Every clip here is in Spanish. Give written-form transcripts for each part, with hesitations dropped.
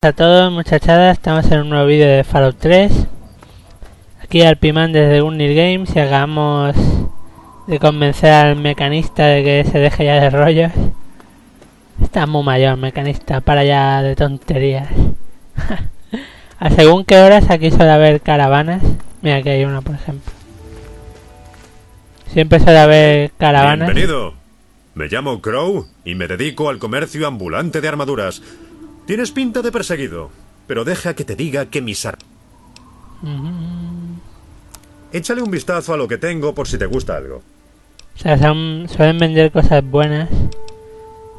Hola a todos, muchachadas, estamos en un nuevo vídeo de Fallout 3. Aquí al Pimán desde Unir Games y acabamos de convencer al mecanista de que se deje ya de rollos. Está muy mayor mecanista, para ya de tonterías. A según qué horas aquí suele haber caravanas. Mira, aquí hay una, por ejemplo. Siempre suele haber caravanas. Bienvenido, me llamo Crow y me dedico al comercio ambulante de armaduras. Tienes pinta de perseguido, pero deja que te diga que mis armas... Échale un vistazo a lo que tengo por si te gusta algo. O sea, suelen vender cosas buenas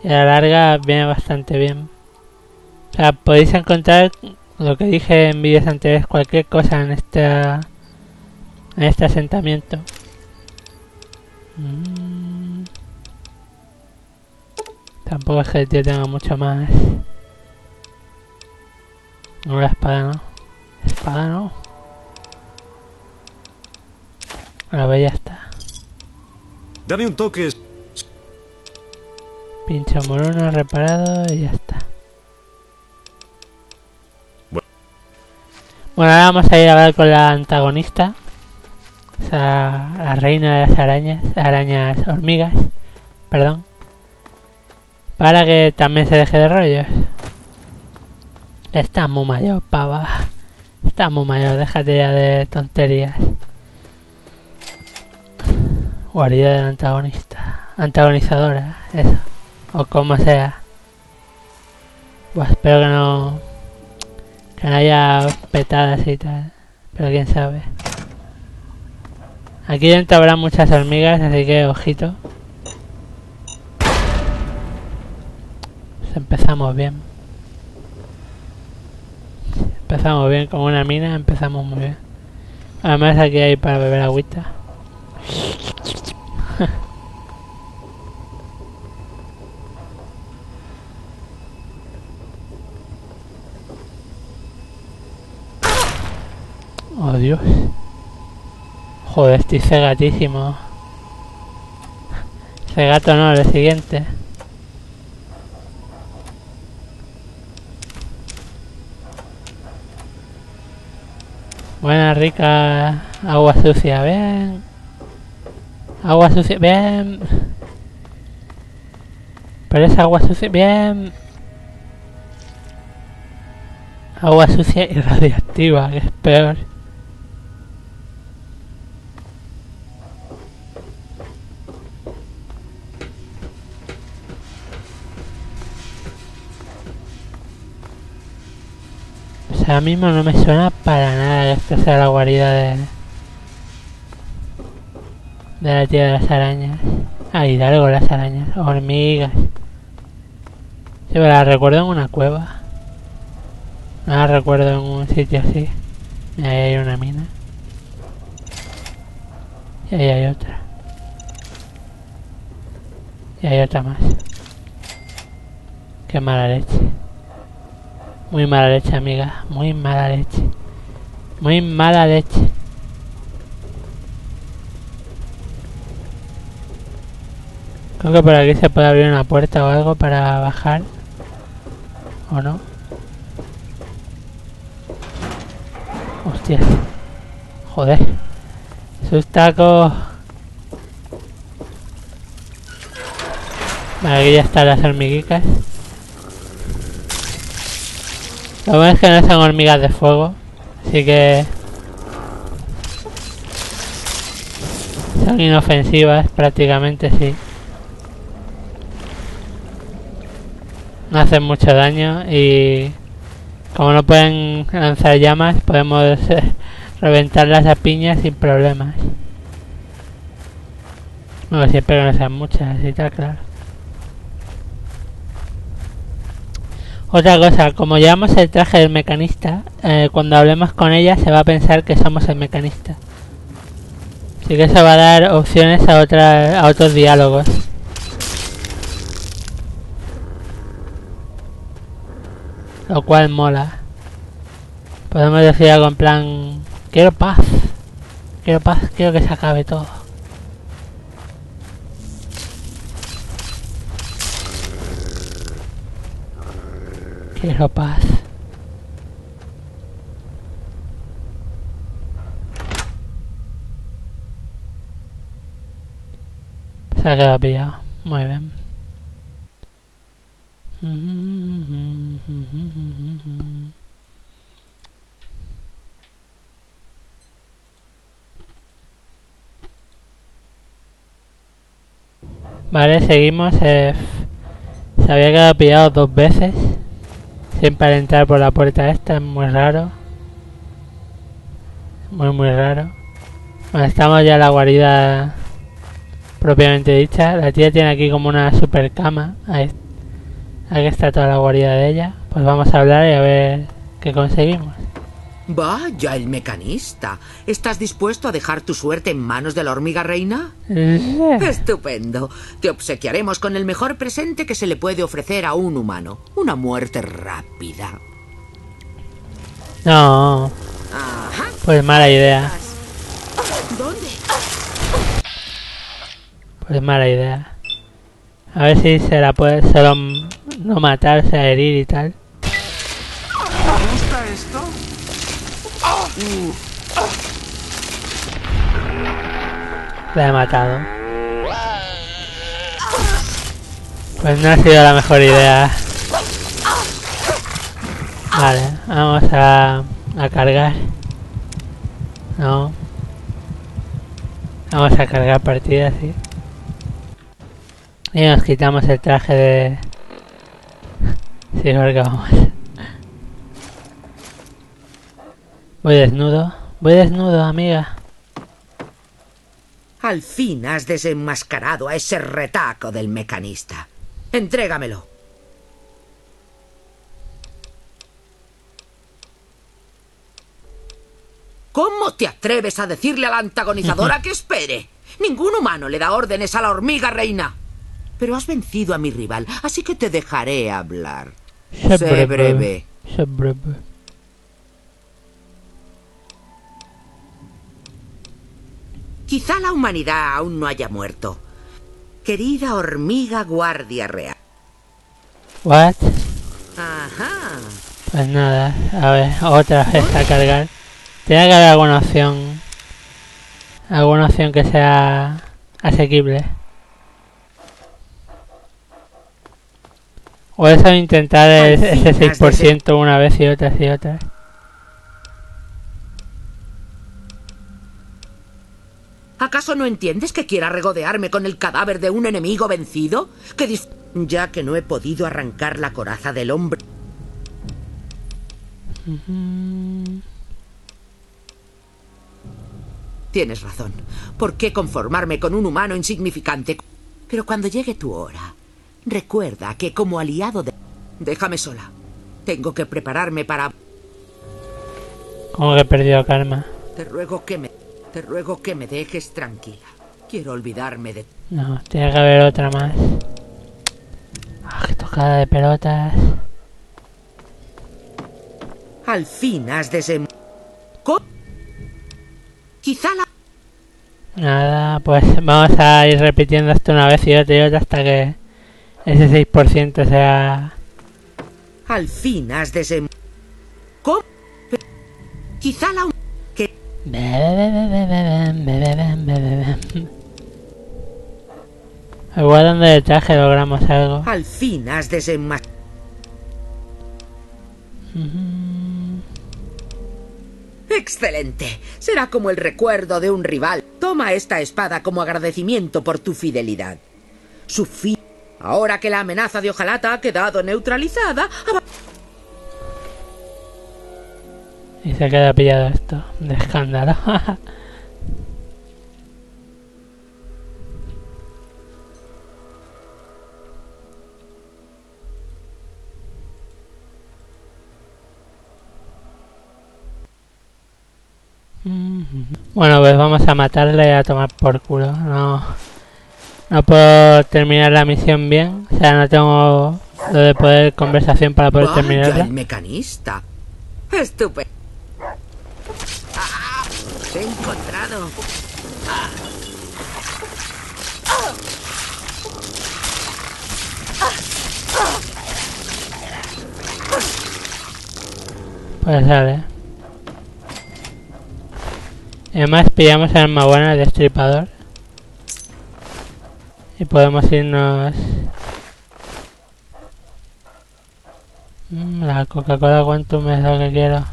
y a la larga viene bastante bien. O sea, podéis encontrar lo que dije en vídeos anteriores, cualquier cosa en este asentamiento. Tampoco es que el tío tenga mucho más. No, la espada no. Espada no. Bueno, pues ya está. Dame un toque. Pincho moruno reparado y ya está. Bueno, ahora vamos a ir a hablar con la antagonista. O sea, la reina de las hormigas. Perdón. Para que también se deje de rollos. Está muy mayor, pava. Está muy mayor, déjate ya de tonterías. Guarida del antagonista. Antagonizadora, eso. O como sea. Pues espero que no... que no haya petadas y tal. Pero quién sabe. Aquí dentro habrá muchas hormigas, así que ojito. Pues empezamos bien. Empezamos bien, como una mina, empezamos muy bien. Además aquí hay para beber agüita. Oh, Dios. Joder, estoy cegatísimo. Cegato no, lo siguiente. Buena, rica agua sucia, bien. Agua sucia, bien. Pero es agua sucia, bien. Agua sucia y radioactiva, que es peor. Ahora mismo no me suena para nada que esto sea la guarida de la tía de las arañas. Ah, Hidalgo, las arañas, hormigas. Sí, pero la recuerdo en una cueva. No la recuerdo en un sitio así. Ahí hay una mina. Y ahí hay otra. Y hay otra más. Qué mala leche. Muy mala leche, amiga. Muy mala leche. Muy mala leche. Creo que por aquí se puede abrir una puerta o algo para bajar. ¿O no? Hostias. Joder. Sus tacos. Vale, aquí ya están las hormiguitas. Lo bueno es que no son hormigas de fuego, así que son inofensivas prácticamente, sí. No hacen mucho daño y como no pueden lanzar llamas, podemos reventarlas a piñas sin problemas. Bueno, siempre que no sean muchas, así está claro. Otra cosa, como llevamos el traje del mecanista, cuando hablemos con ella se va a pensar que somos el mecanista. Así que eso va a dar opciones a, otros diálogos. Lo cual mola. Podemos decir algo en plan... quiero paz. Quiero paz, quiero que se acabe todo. Quiero paz. Saca la pilla. Muy bien. Vale, seguimos. Se había quedado pillado dos veces. Siempre al entrar por la puerta esta, es muy raro. Muy raro. Bueno, estamos ya en la guarida propiamente dicha. La tía tiene aquí como una super cama. Aquí está toda la guarida de ella. Pues vamos a hablar y a ver qué conseguimos. Vaya, el mecanista. ¿Estás dispuesto a dejar tu suerte en manos de la hormiga reina? Estupendo. Te obsequiaremos con el mejor presente que se le puede ofrecer a un humano. Una muerte rápida. No. Ajá. Pues mala idea. ¿Dónde? Pues mala idea. A ver si se la puede solo no matarse, a herir y tal. ¿Te gusta esto? La he matado. Pues no ha sido la mejor idea. Vale, vamos a cargar. No. Vamos a cargar partidas, sí. Y nos quitamos el traje de... Sí, porque vamos. Voy desnudo, amiga. Al fin has desenmascarado a ese retaco del mecanista. Entrégamelo. ¿Cómo te atreves a decirle a la antagonizadora que espere? Ningún humano le da órdenes a la hormiga reina. Pero has vencido a mi rival, así que te dejaré hablar. Sé breve. Sé breve. Quizá la humanidad aún no haya muerto. Querida hormiga guardia real. ¿What? Ajá. Pues nada, a ver, otra vez a cargar. Tiene que haber alguna opción. Alguna opción que sea asequible. O eso, intentar ese 6% una vez y otra y otra. ¿Acaso no entiendes que quiera regodearme con el cadáver de un enemigo vencido? Ya que no he podido arrancar la coraza del hombre. Tienes razón. ¿Por qué conformarme con un humano insignificante? Pero cuando llegue tu hora, recuerda que como aliado de... Déjame sola. Tengo que prepararme para... Como que he perdido calma. Te ruego que me dejes tranquila. Quiero olvidarme de... No, tiene que haber otra más. Ah, qué tocada de pelotas. Al fin has desem... Quizá la... Nada, pues vamos a ir repitiendo esto una vez y otra hasta que ese 6% sea... Al fin has desem... Quizá la... Igual donde de traje logramos algo. Al fin has desenmascarado. Excelente. Será como el recuerdo de un rival. Toma esta espada como agradecimiento por tu fidelidad. Su fin. Ahora que la amenaza de Ojalata ha quedado neutralizada. Y se queda pillado esto, de escándalo. Bueno, pues vamos a matarle y a tomar por culo. No puedo terminar la misión bien. O sea, no tengo lo de poder conversación para poder terminarla. El mecanista. Estupendo. Te he encontrado. Pues vale. Además pillamos arma buena, el destripador. y podemos irnos. La Coca-Cola Quantum es lo que quiero.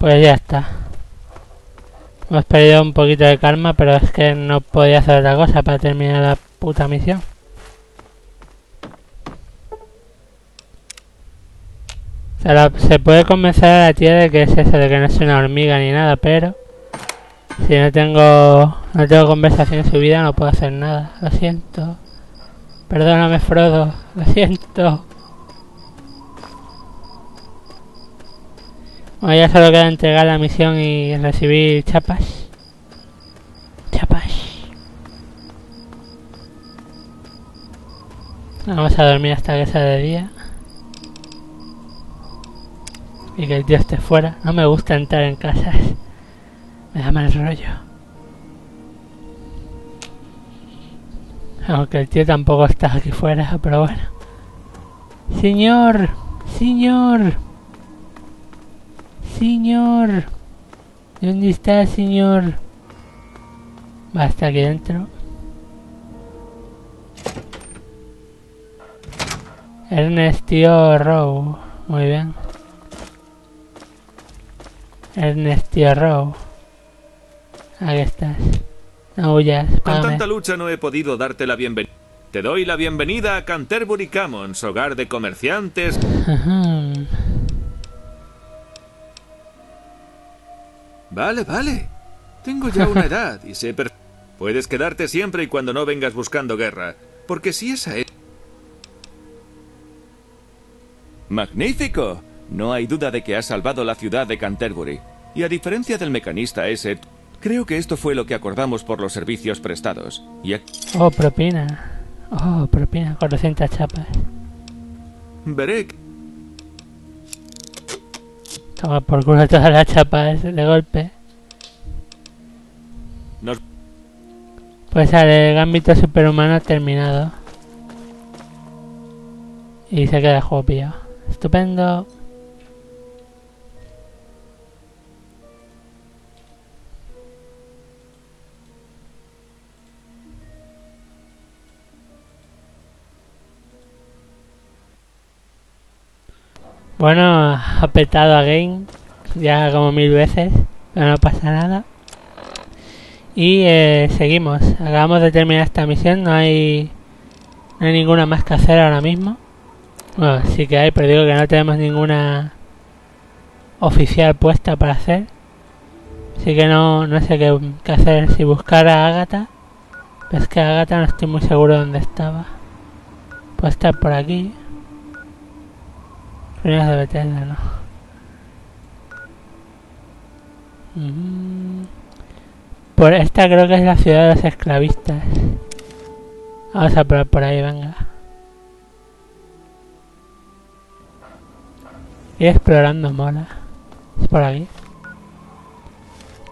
Pues ya está. Hemos perdido un poquito de karma, pero es que no podía hacer otra cosa para terminar la puta misión. O sea, se puede convencer a la tía de que es eso, de que no es una hormiga ni nada, pero si no tengo conversación subida, no puedo hacer nada. Lo siento. Perdóname, Frodo. Lo siento. Bueno, ya solo queda entregar la misión y recibir chapas. Vamos a dormir hasta que sea de día. Y que el tío esté fuera. No me gusta entrar en casas. Me da mal rollo. Aunque el tío tampoco está aquí fuera, pero bueno. Señor. Señor. Señor. ¿Dónde está el señor? Va, está aquí dentro. Ernestio Rowe. Muy bien. Ernestio Rowe. Aquí estás. No huyas. Con tanta lucha no he podido darte la bienvenida. Te doy la bienvenida a Canterbury Commons, hogar de comerciantes. Vale, vale. Tengo ya una edad y sé perfectamente. Puedes quedarte siempre y cuando no vengas buscando guerra. Porque si esa es... ¡Magnífico! No hay duda de que has salvado la ciudad de Canterbury. Y a diferencia del mecanista ese, creo que esto fue lo que acordamos por los servicios prestados. Y aquí... Oh, propina. Oh, propina. 400 chapas. Veré. Toma por culo todas las chapas de golpe. Nos... Pues el Gambito Superhumano terminado. Y se queda el juego pillado. Estupendo. Bueno, ha petado a Game ya como 1000 veces, pero no pasa nada. Y seguimos. Acabamos de terminar esta misión, no hay ninguna más que hacer ahora mismo. Bueno, sí que hay, pero digo que no tenemos ninguna oficial puesta para hacer. Así que no sé qué hacer. Si buscar a Agatha, pero es que Agatha no estoy muy seguro dónde estaba. Puede estar por aquí. Ruinas de Bethesda, ¿no? Por esta creo que es la ciudad de los esclavistas. Vamos a probar por ahí, venga. Y explorando mola. ¿Es por aquí?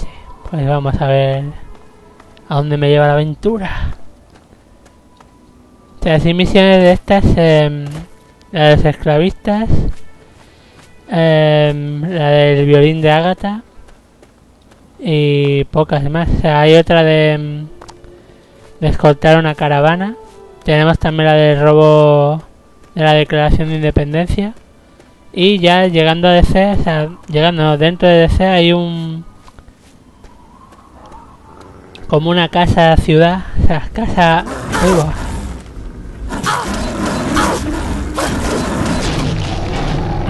Sí, pues vamos a ver a dónde me lleva la aventura. O sea, si misiones de estas, la de los esclavistas, la del violín de Agatha y pocas más. O sea, hay otra de escoltar una caravana. Tenemos también la del robo de la Declaración de Independencia. Y ya llegando a DC, o sea, llegando dentro de DC hay un... como una casa ciudad, o sea, casa... Uy,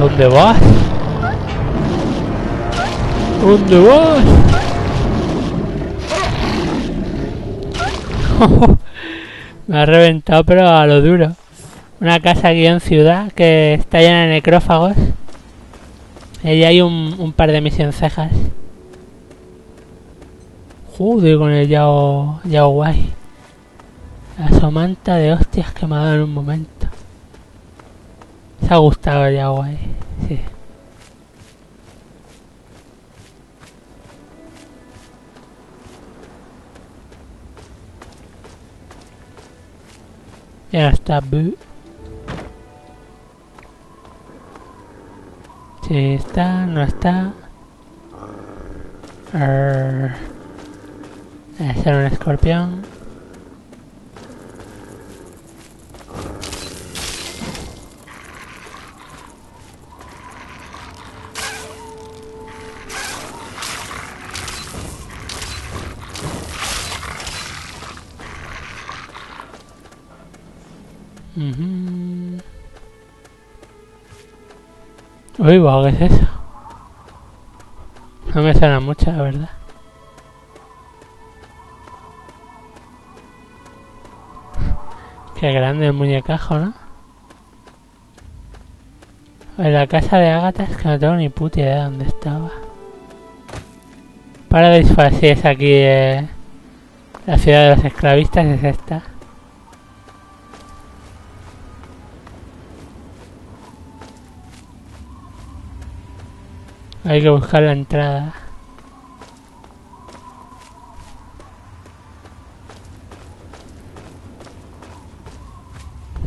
¿dónde vas? ¿Dónde vas? Me ha reventado, pero a lo duro. Una casa guión ciudad que está llena de necrófagos. Y hay un par de misioncejas. Joder, con el yao guay. La somanta de hostias que me ha dado en un momento. Se ha gustado el yao guay, sí. Ya está, bu. Si está, no está. Debe ser un escorpión. Uy, wow, ¿qué es eso? No me suena mucho, la verdad. Qué grande el muñecajo, ¿no? En la casa de Agatha es que no tengo ni puta idea de dónde estaba. Paradise Falls, sí, es aquí, la ciudad de los esclavistas es esta. Hay que buscar la entrada.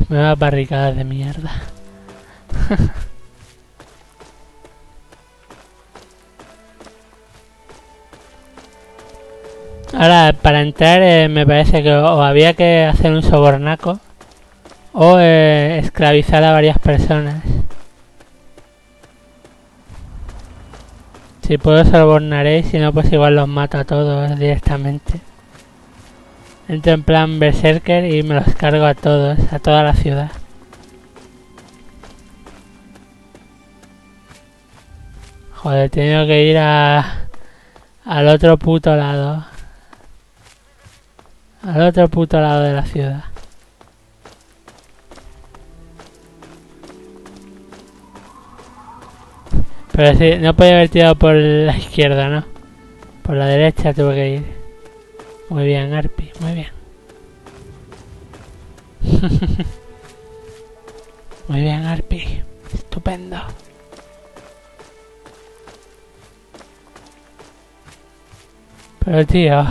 Nuevas barricadas de mierda. Ahora, para entrar me parece que o había que hacer un sobornaco o esclavizar a varias personas. Si puedo sobornaré, si no pues igual los mato a todos directamente. Entro en plan berserker y me los cargo a todos, a toda la ciudad. Joder, he tenido que ir al otro puto lado. Al otro puto lado de la ciudad. Pero sí, no podía haber tirado por la izquierda, ¿no? Por la derecha tuve que ir. Muy bien, Arpi, muy bien. Muy bien, Arpi. Estupendo. Pero tío...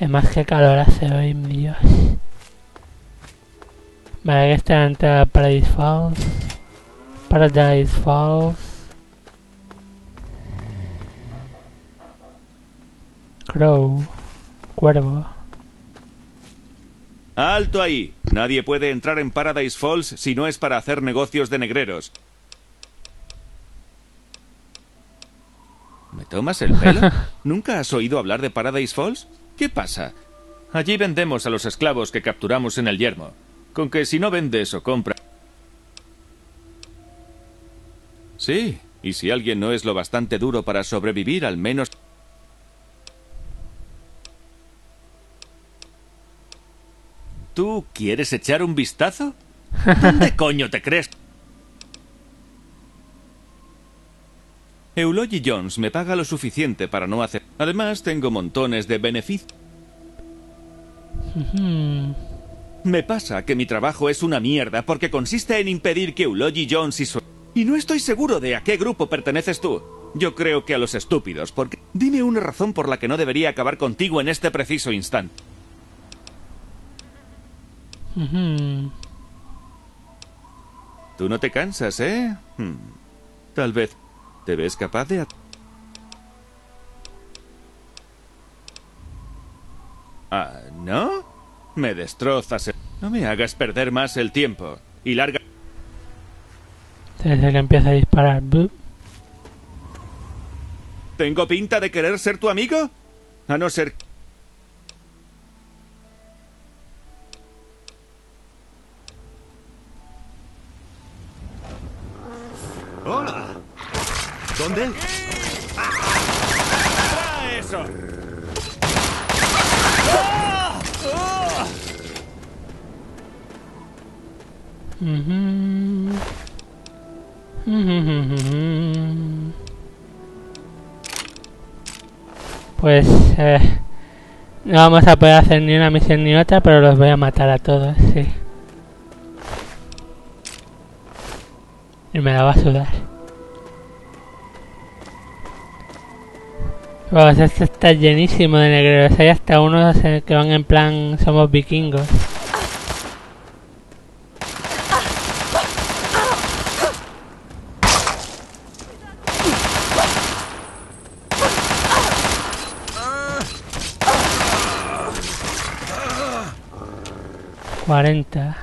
Es más que calor hace hoy, Dios. Vale, aquí está la entrada a Paradise Falls. Paradise Falls. Crow. Cuervo. ¡Alto ahí! Nadie puede entrar en Paradise Falls si no es para hacer negocios de negreros. ¿Me tomas el pelo? ¿Nunca has oído hablar de Paradise Falls? ¿Qué pasa? Allí vendemos a los esclavos que capturamos en el yermo. Con que si no vendes o compras... Sí, y si alguien no es lo bastante duro para sobrevivir, al menos... ¿Tú quieres echar un vistazo? ¿Dónde coño te crees? Eulogy Jones me paga lo suficiente para no hacer... Además, tengo montones de beneficios. Me pasa que mi trabajo es una mierda porque consiste en impedir que Eulogy Jones y su... Y no estoy seguro de a qué grupo perteneces tú. Yo creo que a los estúpidos, porque... Dime una razón por la que no debería acabar contigo en este preciso instante. Tú no te cansas, ¿eh? Tal vez... ¿Te ves capaz de...? ¿Ah, no? Me destrozas. No me hagas perder más el tiempo. Y larga... Desde que empieza a disparar. ¿Tengo pinta de querer ser tu amigo? A no ser... ¡Hola! ¿Dónde? ¡Ah! ¡Eso! ¡Ah! ¡Ah! Pues no vamos a poder hacer ni una misión ni otra, pero los voy a matar a todos, sí. Y me la va a sudar. Vamos, esto está llenísimo de negreros. Hay hasta unos que van en plan somos vikingos. 40.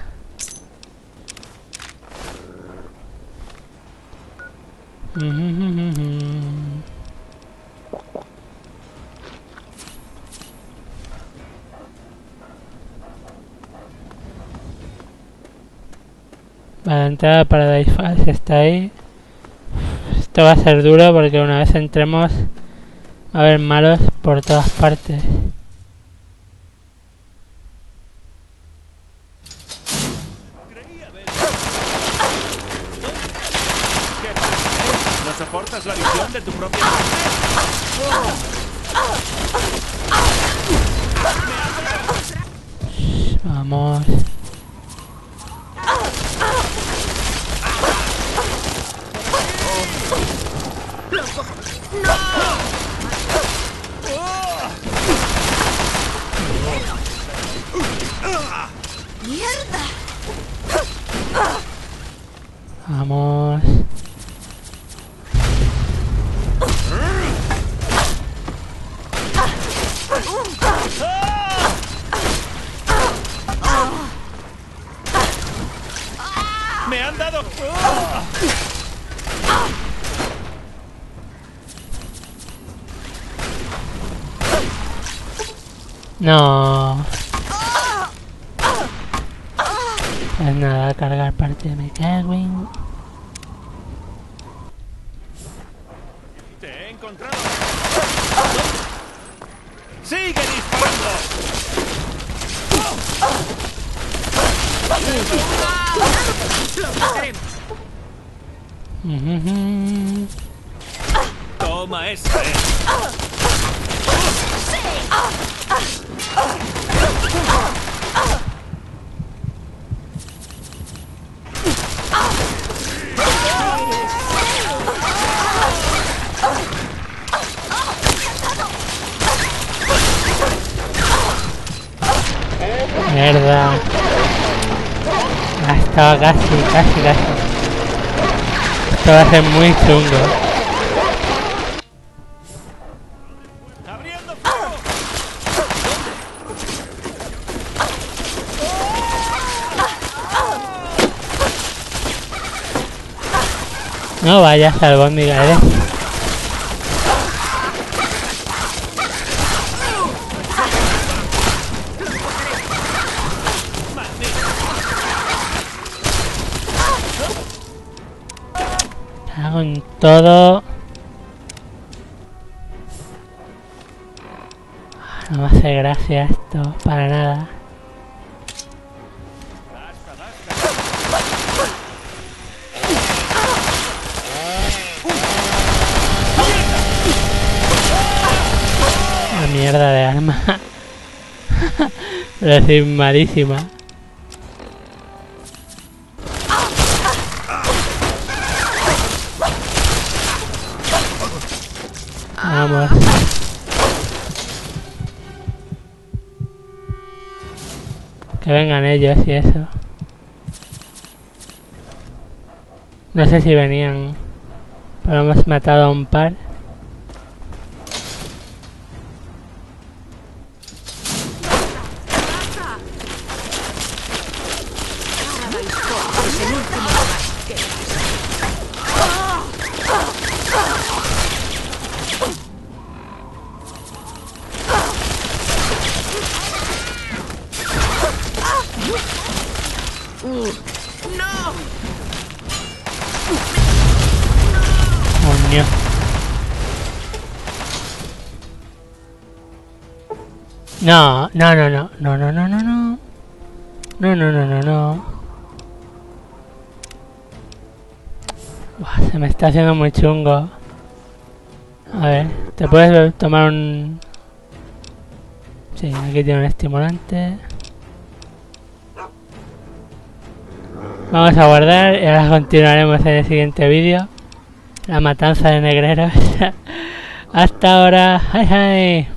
La entrada de Paradise Falls está ahí. Esto va a ser duro porque una vez entremos va a haber malos por todas partes. ¿No soportas la visión de tu propia mente? Vamos. Vamos. Me han dado. No. Pues nada, cargar parte de mi Kevin. Te he encontrado. Sigue disparando. Toma este. Mierda. Ah, estaba casi. Esto va a ser muy chungo. No vayas al albóndiga, ¿eh? Hago en todo. No me hace gracia esto, para nada. Mierda de arma. Pero sí, malísima. Vamos. Que vengan ellos y eso. No sé si venían, pero hemos matado a un par. No. Uf, se me está haciendo muy chungo. A ver, ¿te puedes tomar un...? Sí, aquí tiene un estimulante. Vamos a guardar y ahora continuaremos en el siguiente vídeo. La matanza de negreros. Hasta ahora. ¡Ay, ay!